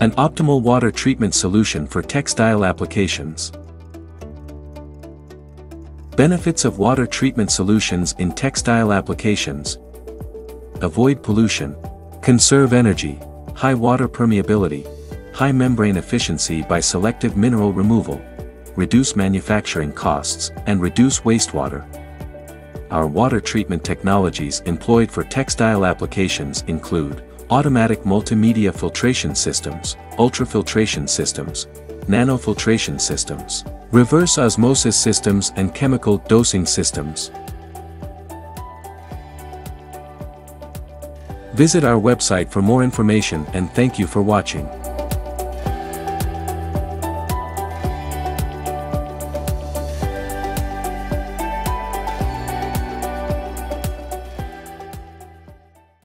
An optimal water treatment solution for textile applications. Benefits of water treatment solutions in textile applications. Avoid pollution. Conserve energy. High water permeability. High membrane efficiency by selective mineral removal. Reduce manufacturing costs and reduce wastewater. Our water treatment technologies employed for textile applications include automatic multimedia filtration systems, ultrafiltration systems, nanofiltration systems, reverse osmosis systems and chemical dosing systems. Visit our website for more information and thank you for watching.